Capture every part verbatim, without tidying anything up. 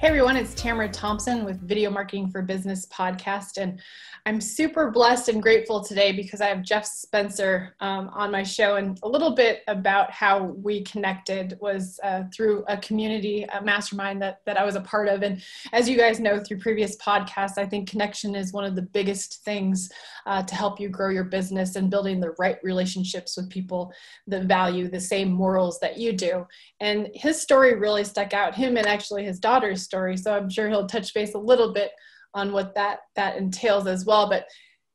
Hey everyone, it's Tamara Thompson with Video Marketing for Business podcast, and I'm super blessed and grateful today because I have Jeff Spencer um, on my show, and a little bit about how we connected was uh, through a community, a mastermind that, that I was a part of. And as you guys know through previous podcasts, I think connection is one of the biggest things uh, to help you grow your business and building the right relationships with people that value the same morals that you do. And his story really stuck out, him and actually his daughter's story. So I'm sure he'll touch base a little bit on what that, that entails as well. But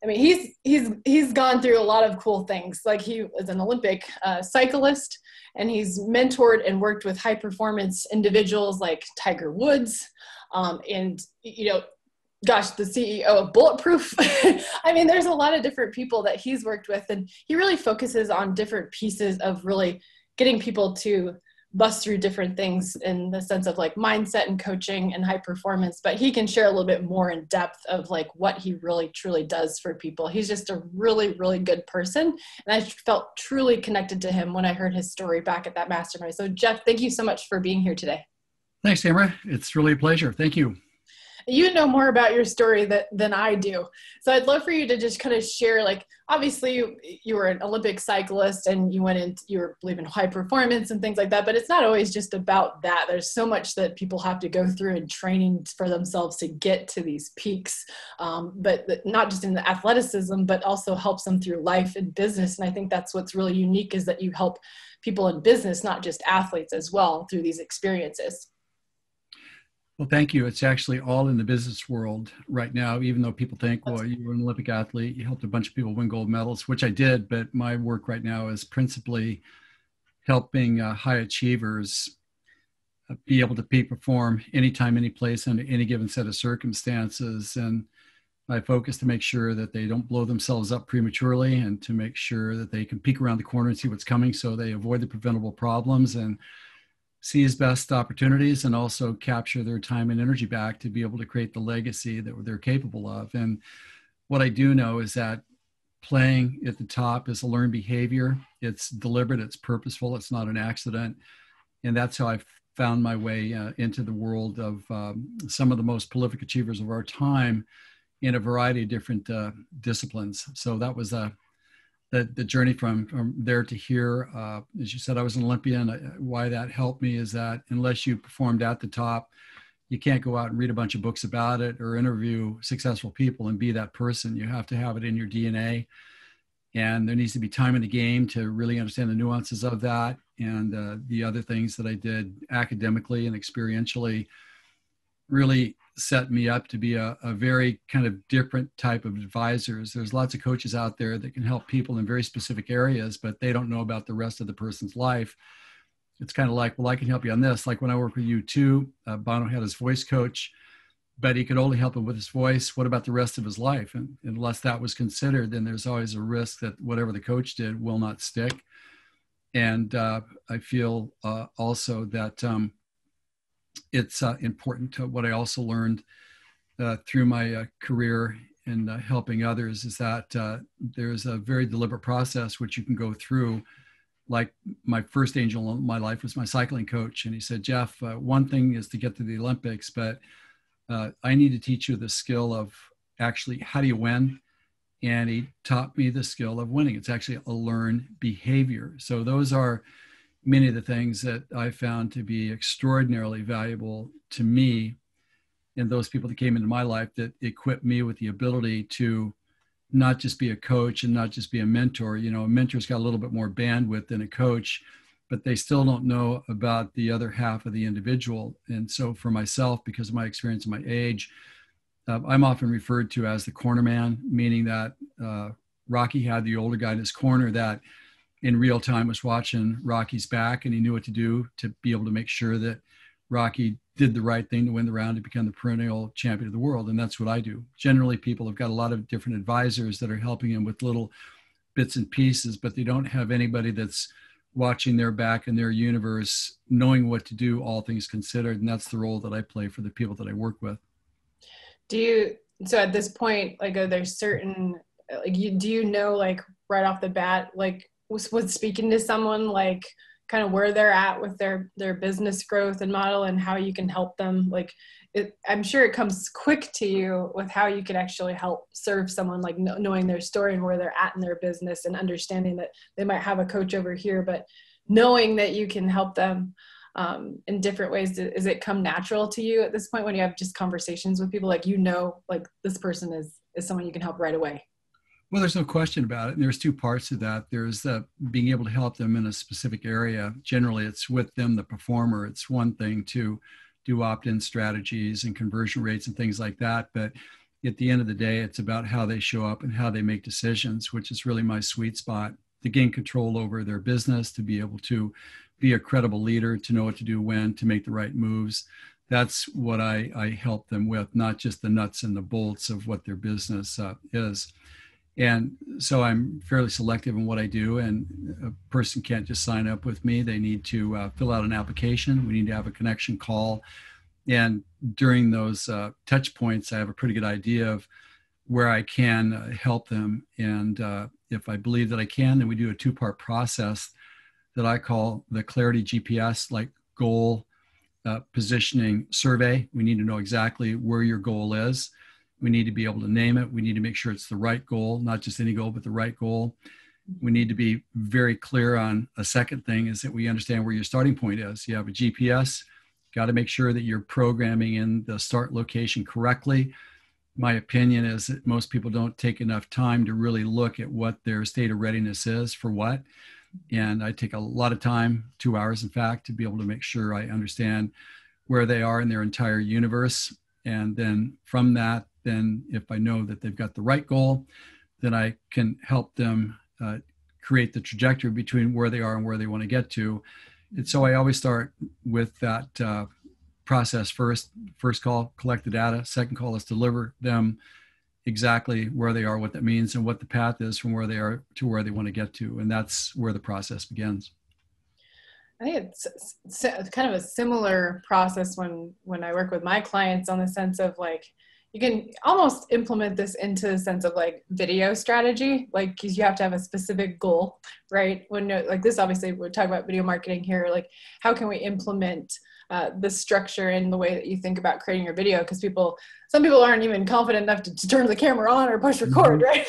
I mean, he's, he's, he's gone through a lot of cool things. Like he was an Olympic uh, cyclist, and he's mentored and worked with high performance individuals like Tiger Woods. Um, and, you know, gosh, the C E O of Bulletproof. I mean, there's a lot of different people that he's worked with, and he really focuses on different pieces of really getting people to bust through different things in the sense of like mindset and coaching and high performance. But he can share a little bit more in depth of like what he really truly does for people. He's just a really, really good person, and I felt truly connected to him when I heard his story back at that mastermind. So Jeff, thank you so much for being here today. Thanks, Tamara. It's really a pleasure. Thank you. You know more about your story that, than I do. So I'd love for you to just kind of share, like, obviously you, you were an Olympic cyclist and you went into, you were believing high performance and things like that, but it's not always just about that. There's so much that people have to go through in training for themselves to get to these peaks, um, but the, not just in the athleticism, but also helps them through life and business. And I think that's what's really unique, is that you help people in business, not just athletes as well, through these experiences. Well, thank you. It's actually all in the business world right now, even though people think, well, you were an Olympic athlete, you helped a bunch of people win gold medals, which I did, but my work right now is principally helping uh, high achievers uh, be able to peak perform anytime, any place, under any given set of circumstances. And my focus to make sure that they don't blow themselves up prematurely, and to make sure that they can peek around the corner and see what's coming, so they avoid the preventable problems and seize best opportunities, and also capture their time and energy back to be able to create the legacy that they're capable of. And what I do know is that playing at the top is a learned behavior. It's deliberate, it's purposeful, it's not an accident. And that's how I found my way uh, into the world of um, some of the most prolific achievers of our time in a variety of different uh, disciplines. So that was a The, the journey from, from there to here. Uh, as you said, I was an Olympian. I, why that helped me is that unless you performed at the top, you can't go out and read a bunch of books about it or interview successful people and be that person. You have to have it in your D N A. And there needs to be time in the game to really understand the nuances of that. And uh, the other things that I did academically and experientially really set me up to be a, a very kind of different type of advisors. There's lots of coaches out there that can help people in very specific areas, but they don't know about the rest of the person's life. It's kind of like, well, I can help you on this. Like when I work with you too, uh, Bono had his voice coach, but he could only help him with his voice. What about the rest of his life? And unless that was considered, then there's always a risk that whatever the coach did will not stick. And uh, I feel uh, also that um, it's uh, important to what I also learned uh, through my uh, career in uh, helping others is that uh, there's a very deliberate process which you can go through. Like my first angel in my life was my cycling coach. And he said, Jeff, uh, one thing is to get to the Olympics, but uh, I need to teach you the skill of actually, how do you win? And he taught me the skill of winning. It's actually a learned behavior. So those are many of the things that I found to be extraordinarily valuable to me and those people that came into my life that equipped me with the ability to not just be a coach and not just be a mentor. You know, a mentor's got a little bit more bandwidth than a coach, but they still don't know about the other half of the individual. And so for myself, because of my experience and my age, uh, I'm often referred to as the corner man, meaning that uh, Rocky had the older guy in his corner that in real time was watching Rocky's back, and he knew what to do to be able to make sure that Rocky did the right thing to win the round, to become the perennial champion of the world. And that's what I do. Generally, people have got a lot of different advisors that are helping them with little bits and pieces, but they don't have anybody that's watching their back and their universe, knowing what to do, all things considered. And that's the role that I play for the people that I work with. Do you, so at this point, like, are there certain, like, you, do you know, like right off the bat, like, was, was speaking to someone like kind of where they're at with their, their business growth and model and how you can help them. Like it, I'm sure it comes quick to you with how you could actually help serve someone, like knowing their story and where they're at in their business and understanding that they might have a coach over here, but knowing that you can help them um, in different ways. Does it come natural to you at this point when you have just conversations with people? Like, you know, like this person is, is someone you can help right away. Well, there's no question about it. And there's two parts of that. There's the being able to help them in a specific area. Generally, it's with them, the performer. It's one thing to do opt-in strategies and conversion rates and things like that. But at the end of the day, it's about how they show up and how they make decisions, which is really my sweet spot, to gain control over their business, to be able to be a credible leader, to know what to do when, to make the right moves. That's what I, I help them with, not just the nuts and the bolts of what their business uh, is. And so I'm fairly selective in what I do, and a person can't just sign up with me. They need to uh, fill out an application. We need to have a connection call. And during those uh, touch points, I have a pretty good idea of where I can uh, help them. And uh, if I believe that I can, then we do a two-part process that I call the Clarity G P S, like goal uh, positioning survey. We need to know exactly where your goal is. We need to be able to name it. We need to make sure it's the right goal, not just any goal, but the right goal. We need to be very clear on a second thing is that we understand where your starting point is. You have a G P S, got to make sure that you're programming in the start location correctly. My opinion is that most people don't take enough time to really look at what their state of readiness is for what. And I take a lot of time, two hours in fact, to be able to make sure I understand where they are in their entire universe. And then from that, then if I know that they've got the right goal, then I can help them uh, create the trajectory between where they are and where they want to get to. And so I always start with that uh, process first. First call, collect the data. Second call is deliver them exactly where they are, what that means, and what the path is from where they are to where they want to get to. And that's where the process begins. I think it's kind of a similar process when, when I work with my clients, on the sense of like, you can almost implement this into the sense of like video strategy, like cause you have to have a specific goal, right? When like this, obviously we're talking about video marketing here, like how can we implement uh, the structure in the way that you think about creating your video? Cause people, some people aren't even confident enough to, to turn the camera on or push record, right?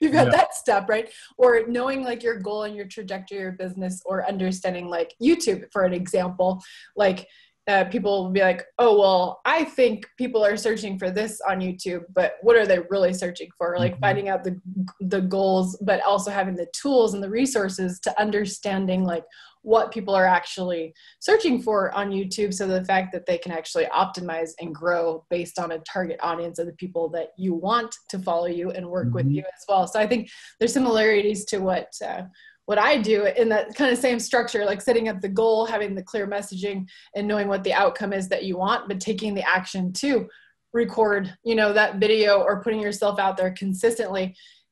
You've got yeah. that step, right? Or knowing like your goal and your trajectory, your business, or understanding like YouTube for an example, like Uh, people will be like, oh, well, I think people are searching for this on YouTube, but what are they really searching for? Like mm-hmm. finding out the the goals, but also having the tools and the resources to understanding like what people are actually searching for on YouTube. So the fact that they can actually optimize and grow based on a target audience of the people that you want to follow you and work mm-hmm. with you as well. So I think there's similarities to what uh, what I do in that kind of same structure, like setting up the goal, having the clear messaging and knowing what the outcome is that you want, but taking the action to record, you know, that video or putting yourself out there consistently.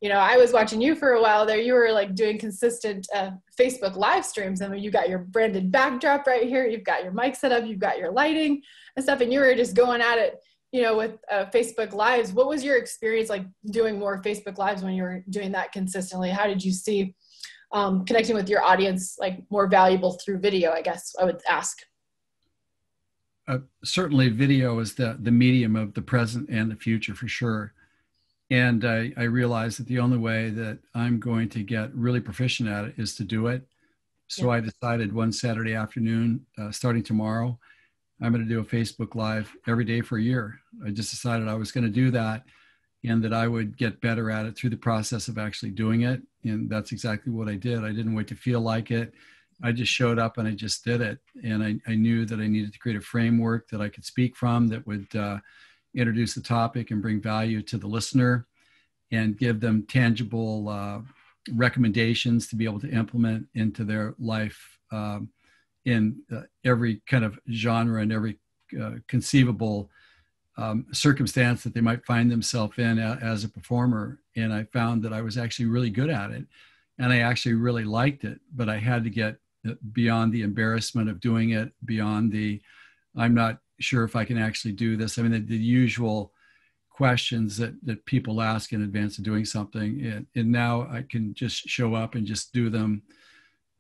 You know, I was watching you for a while there. You were like doing consistent uh, Facebook live streams. I mean, you got your branded backdrop right here. You've got your mic set up, you've got your lighting and stuff. And you were just going at it, you know, with uh, Facebook Lives. What was your experience like doing more Facebook Lives when you were doing that consistently? How did you see Um, connecting with your audience, like more valuable through video, I guess I would ask? Uh, certainly video is the, the medium of the present and the future for sure. And I, I realized that the only way that I'm going to get really proficient at it is to do it. So yeah. I decided one Saturday afternoon, uh, starting tomorrow, I'm going to do a Facebook Live every day for a year. I just decided I was going to do that, and that I would get better at it through the process of actually doing it. And that's exactly what I did. I didn't wait to feel like it. I just showed up and I just did it. And I, I knew that I needed to create a framework that I could speak from that would uh, introduce the topic and bring value to the listener and give them tangible uh, recommendations to be able to implement into their life um, in uh, every kind of genre and every uh, conceivable Um, circumstance that they might find themselves in a, as a performer. And I found that I was actually really good at it, and I actually really liked it, but I had to get beyond the embarrassment of doing it, beyond the, I'm not sure if I can actually do this. I mean, the, the usual questions that, that people ask in advance of doing something. And, and now I can just show up and just do them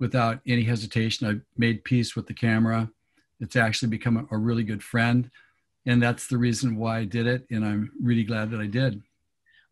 without any hesitation. I've made peace with the camera. It's actually become a really good friend. And that's the reason why I did it. And I'm really glad that I did.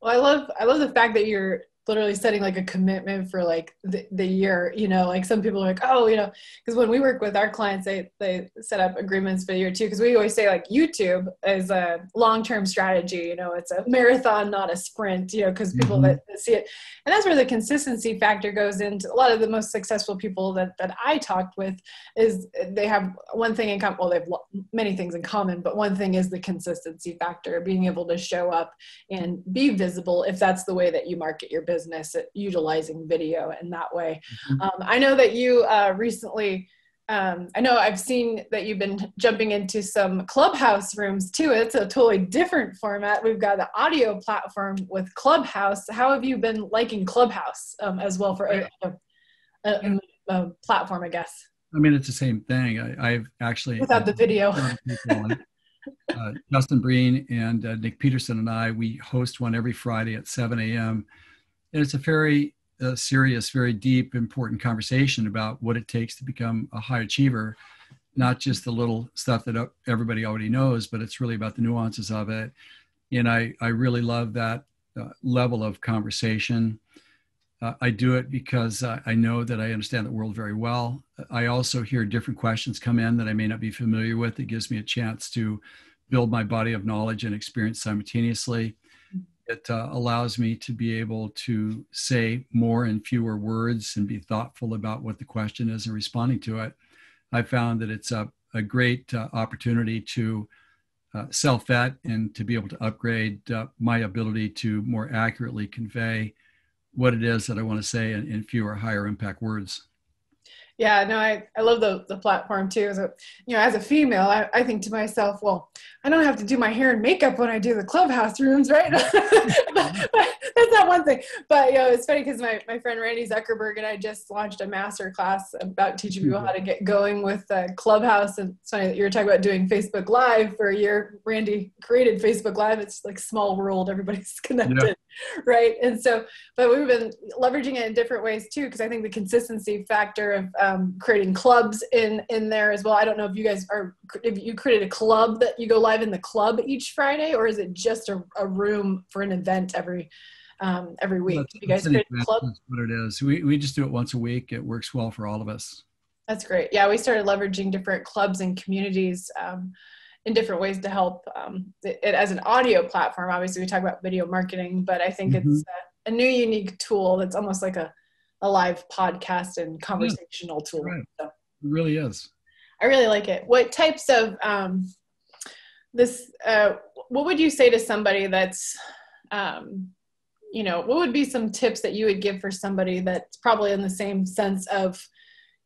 Well, I love, I love the fact that you're literally setting like a commitment for like the, the year, you know, like some people are like, oh, you know, because when we work with our clients, they, they set up agreements for the year too. Because we always say like YouTube is a long-term strategy, you know, it's a marathon, not a sprint, you know, because people mm-hmm. that, that see it. And that's where the consistency factor goes into a lot of the most successful people that, that I talked with is they have one thing in common. Well, they have many things in common, but one thing is the consistency factor, being able to show up and be visible if that's the way that you market your business. business utilizing video in that way. Mm-hmm. Um, I know that you uh, recently, um, I know I've seen that you've been jumping into some Clubhouse rooms too. It's a totally different format. We've got the audio platform with Clubhouse. How have you been liking Clubhouse um, as well for a, a, a, a platform, I guess? I mean, it's the same thing. I, I've actually- Without I've, the video. uh, Justin Breen and uh, Nick Peterson and I, we host one every Friday at seven a m And it's a very uh, serious, very deep, important conversation about what it takes to become a high achiever, not just the little stuff that everybody already knows, but it's really about the nuances of it. And I, I really love that uh, level of conversation. Uh, I do it because uh, I know that I understand the world very well. I also hear different questions come in that I may not be familiar with. It gives me a chance to build my body of knowledge and experience simultaneously. It uh, allows me to be able to say more in fewer words and be thoughtful about what the question is and responding to it. I found that it's a, a great uh, opportunity to uh, self-vet and to be able to upgrade uh, my ability to more accurately convey what it is that I want to say in, in fewer, higher impact words. Yeah, no, I, I love the, the platform too. As a, you know, as a female, I, I think to myself, well, I don't have to do my hair and makeup when I do the Clubhouse rooms, right? but, but that's not one thing. But you know, it's funny because my, my friend Randy Zuckerberg and I just launched a master class about teaching people how to get going with uh, Clubhouse. And it's funny that you were talking about doing Facebook Live for a year. Randy created Facebook Live. It's like small world, everybody's connected. Yeah. Right. And so, but we've been leveraging it in different ways too, because I think the consistency factor of um, creating clubs in, in there as well. I don't know if you guys are, if you created a club that you go live in the club each Friday, or is it just a, a room for an event every, um, every week? That's, you guys create a club? That's what it is. We, we just do it once a week. It works well for all of us. That's great. Yeah. We started leveraging different clubs and communities, um, in different ways to help um, it, it as an audio platform. Obviously we talk about video marketing, but I think mm-hmm. it's a, a new unique tool that's almost like a, a live podcast and conversational yeah, tool. Right. So, it really is. I really like it. What types of um, this, uh, what would you say to somebody that's, um, you know, what would be some tips that you would give for somebody that's probably in the same sense of,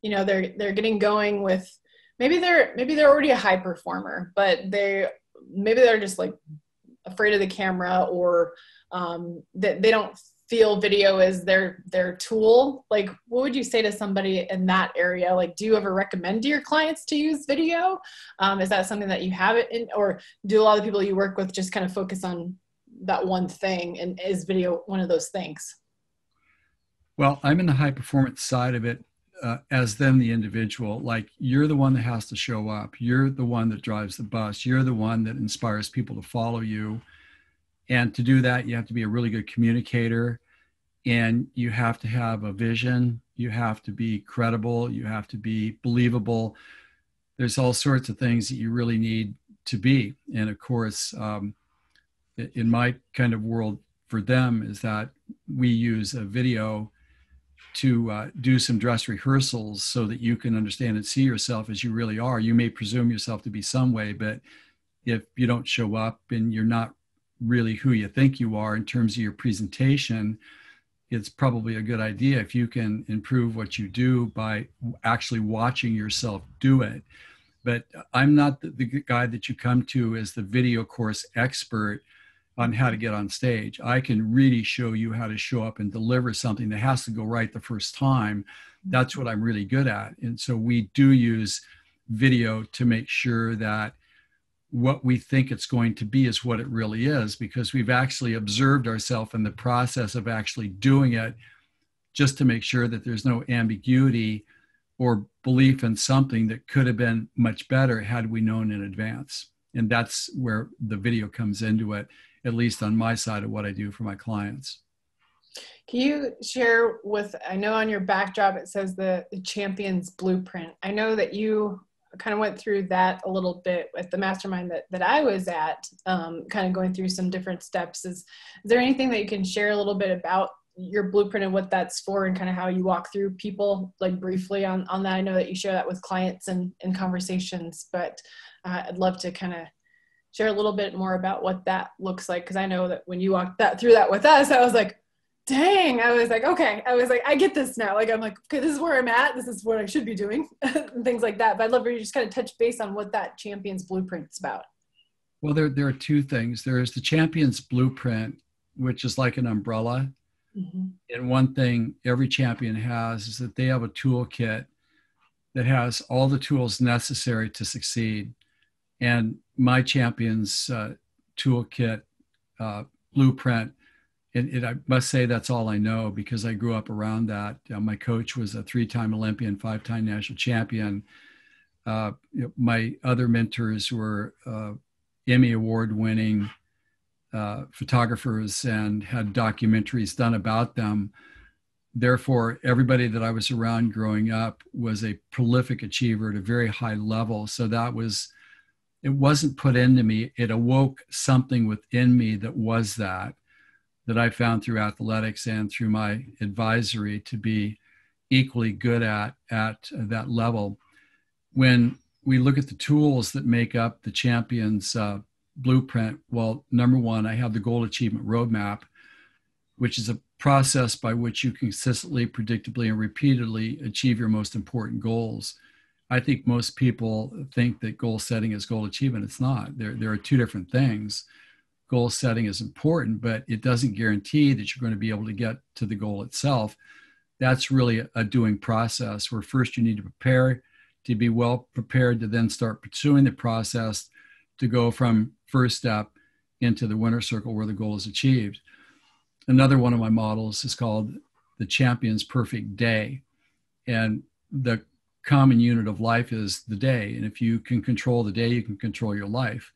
you know, they're, they're getting going with, Maybe they're, maybe they're already a high performer, but they, maybe they're just like afraid of the camera, or um, that they, they don't feel video is their, their tool. Like, what would you say to somebody in that area? Like, do you ever recommend to your clients to use video? Um, is that something that you have it in, or do a lot of people you work with just kind of focus on that one thing? And is video one of those things? Well, I'm in the high performance side of it. Uh, as them, the individual, like you're the one that has to show up. You're the one that drives the bus. You're the one that inspires people to follow you. And to do that, you have to be a really good communicator, and you have to have a vision. You have to be credible. You have to be believable. There's all sorts of things that you really need to be. And of course, um, in my kind of world for them is that we use a video to uh, do some dress rehearsals so that you can understand and see yourself as you really are. You may presume yourself to be some way, but if you don't show up and you're not really who you think you are in terms of your presentation, it's probably a good idea if you can improve what you do by actually watching yourself do it. But I'm not the, the guy that you come to as the video course expert on how to get on stage. I can really show you how to show up and deliver something that has to go right the first time. That's what I'm really good at. And so we do use video to make sure that what we think it's going to be is what it really is, because we've actually observed ourselves in the process of actually doing it, just to make sure that there's no ambiguity or belief in something that could have been much better had we known in advance. And that's where the video comes into it, at least on my side of what I do for my clients. Can you share with, I know on your backdrop it says the, the Champion's Blueprint. I know that you kind of went through that a little bit with the mastermind that, that I was at, um, kind of going through some different steps. Is, is there anything that you can share a little bit about your blueprint and what that's for and kind of how you walk through people, like briefly on, on that? I know that you share that with clients and, and conversations, but uh, I'd love to kind of share a little bit more about what that looks like. Cause I know that when you walked that through that with us, I was like, dang, I was like, okay. I was like, I get this now. Like, I'm like, okay, this is where I'm at. This is what I should be doing and things like that. But I'd love for you to just kind of touch base on what that Champion's Blueprint is about. Well, there, there are two things. There is the Champion's Blueprint, which is like an umbrella. Mm-hmm. And one thing every champion has is that they have a toolkit that has all the tools necessary to succeed. And my champion's uh, toolkit uh, blueprint, and, and I must say that's all I know because I grew up around that. Uh, my coach was a three-time Olympian, five-time national champion. Uh, my other mentors were uh, Emmy Award-winning Uh, photographers and had documentaries done about them. Therefore, everybody that I was around growing up was a prolific achiever at a very high level. So that was, it wasn't put into me. It awoke something within me that was that, that I found through athletics and through my advisory to be equally good at, at that level. When we look at the tools that make up the champion's uh, blueprint, well, number one, I have the Goal Achievement Roadmap, which is a process by which you consistently, predictably, and repeatedly achieve your most important goals. I think most people think that goal setting is goal achievement. It's not. There, there are two different things. Goal setting is important, but it doesn't guarantee that you're going to be able to get to the goal itself. That's really a doing process where first you need to prepare, to be well prepared to then start pursuing the process to go from first step into the winner's circle where the goal is achieved. Another one of my models is called the Champion's Perfect Day. And the common unit of life is the day. And if you can control the day, you can control your life.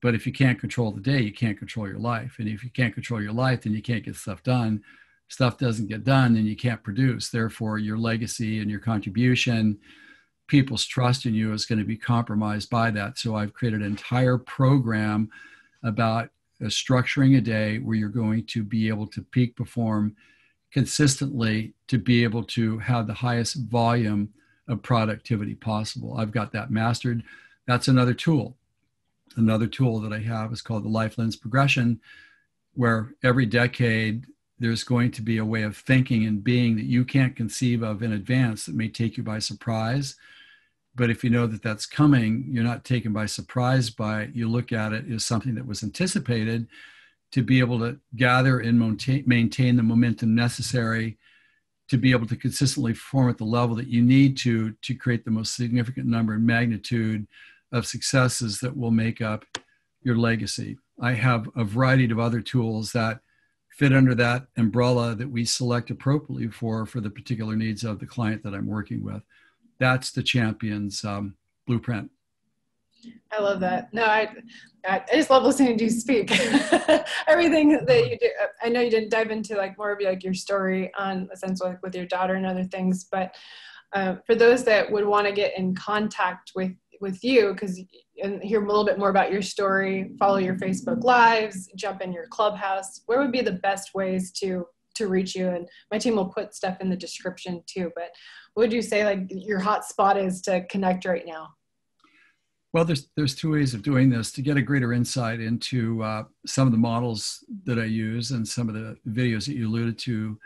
But if you can't control the day, you can't control your life. And if you can't control your life, then you can't get stuff done. Stuff doesn't get done and you can't produce. Therefore, your legacy and your contribution, people's trust in you is going to be compromised by that. So I've created an entire program about structuring a day where you're going to be able to peak perform consistently to be able to have the highest volume of productivity possible. I've got that mastered. That's another tool. Another tool that I have is called the Life Lens Progression, where every decade there's going to be a way of thinking and being that you can't conceive of in advance that may take you by surprise. But if you know that that's coming, you're not taken by surprise by it. You look at it as something that was anticipated to be able to gather and maintain the momentum necessary to be able to consistently perform at the level that you need to, to create the most significant number and magnitude of successes that will make up your legacy. I have a variety of other tools that fit under that umbrella that we select appropriately for, for the particular needs of the client that I'm working with. That's the Champion's um, Blueprint. I love that. No, I, I just love listening to you speak. Everything that you do, I know you didn't dive into like more of like your story on a sense like with your daughter and other things, but uh, for those that would want to get in contact with with you because and hear a little bit more about your story, follow your Facebook lives, jump in your Clubhouse, where would be the best ways to to reach you? And my team will put stuff in the description too, but what would you say like your hot spot is to connect right now? Well, there's there's two ways of doing this to get a greater insight into uh, some of the models that I use and some of the videos that you alluded to.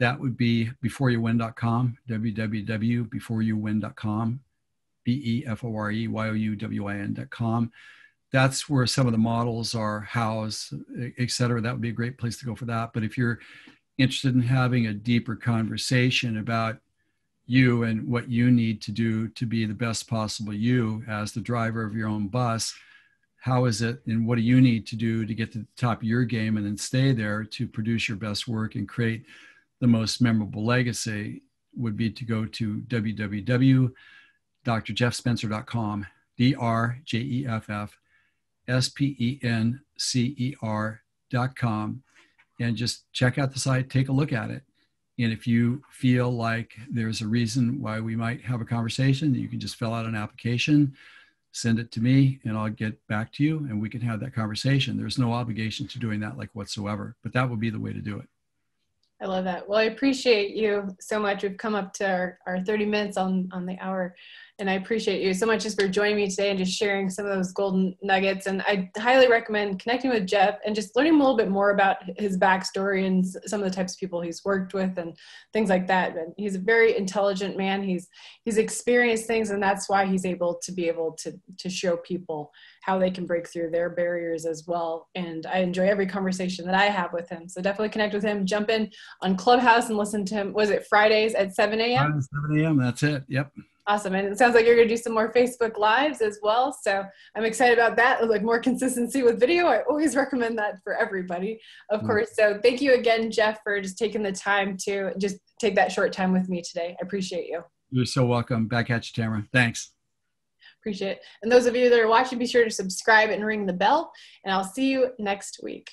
That would be before you win dot com, w w w dot before you win dot com. B E F O R E Y O U W I N dot com. That's where some of the models are housed, et cetera. That would be a great place to go for that. But if you're interested in having a deeper conversation about you and what you need to do to be the best possible you as the driver of your own bus, how is it and what do you need to do to get to the top of your game and then stay there to produce your best work and create the most memorable legacy? would be to go to w w w dot d r jeff spencer dot com, D R J E F F S P E N C E R dot com, and just check out the site, take a look at it. And if you feel like there's a reason why we might have a conversation, you can just fill out an application, send it to me, and I'll get back to you, and we can have that conversation. There's no obligation to doing that like whatsoever, but that would be the way to do it. I love that. Well, I appreciate you so much. We've come up to our, our thirty minutes on, on the hour, and I appreciate you so much just for joining me today and just sharing some of those golden nuggets. And I highly recommend connecting with Jeff and just learning a little bit more about his backstory and some of the types of people he's worked with and things like that. And he's a very intelligent man. He's, he's experienced things, and that's why he's able to be able to, to show people how they can break through their barriers as well. And I enjoy every conversation that I have with him. So definitely connect with him, jump in on Clubhouse and listen to him. Was it Fridays at seven a m? seven a m That's it. Yep. Awesome. And it sounds like you're going to do some more Facebook Lives as well. So I'm excited about that. Like more consistency with video. I always recommend that for everybody, of mm-hmm. course. So thank you again, Jeff, for just taking the time to just take that short time with me today. I appreciate you. You're so welcome. Back at you, Tamara. Thanks. Appreciate it. And those of you that are watching, be sure to subscribe and ring the bell. And I'll see you next week.